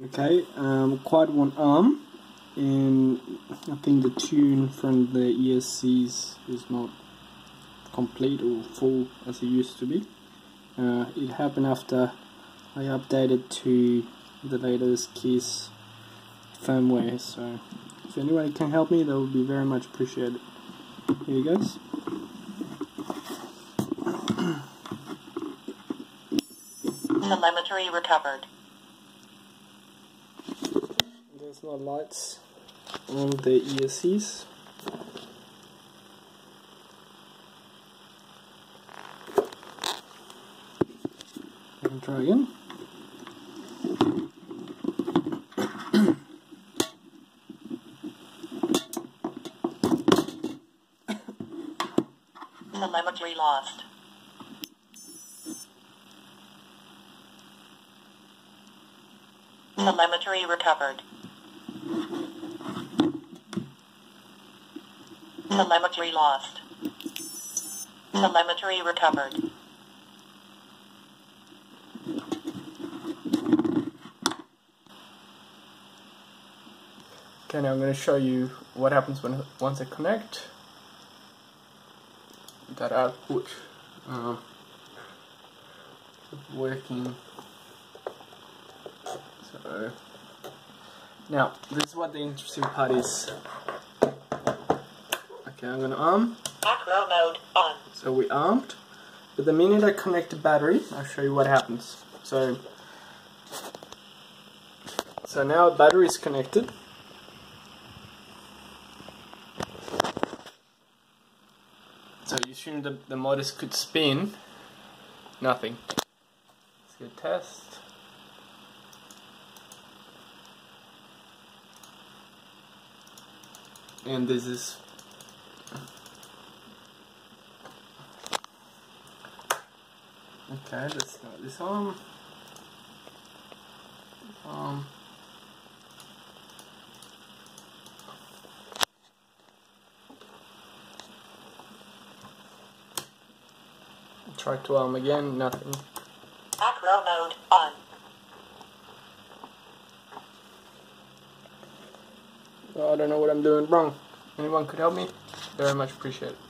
Okay, quite one arm, and I think the tune from the ESCs is not complete or full as it used to be. It happened after I updated to the latest KISS firmware, so if anyone can help me, that would be very much appreciated. Here you guys. Telemetry recovered. There's no lights on the ESCs. I can try again. Telemetry lost. Telemetry recovered. Telemetry lost. Telemetry recovered. Okay, now I'm going to show you what happens when once I connect that output working. So now this is what the interesting part is. Okay, I'm gonna arm. Acro mode on. So we armed, but the minute I connect the battery, I'll show you what happens. So now battery is connected. So you assume the motors could spin. Nothing. Let's do a test. And this is okay, let's start this on. Try to arm again, nothing. Acro mode on. Well, I don't know what I'm doing wrong. Anyone could help me? Very much appreciated.